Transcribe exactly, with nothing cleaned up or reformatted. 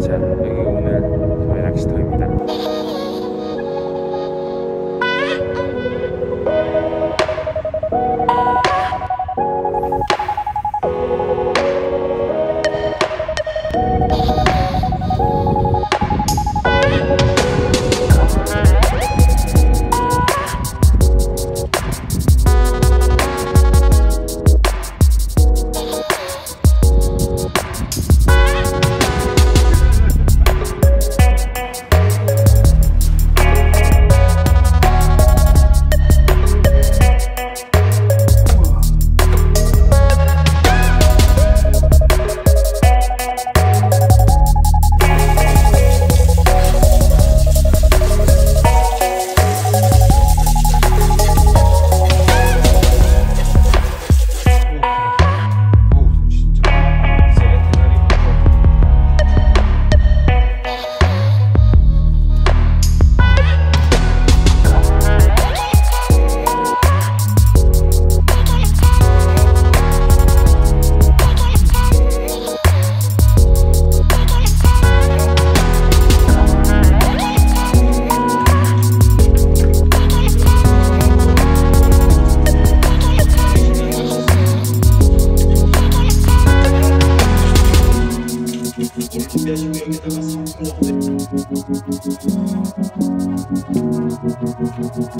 자, 여기 오늘 저희 낚시터입니다. Thank you.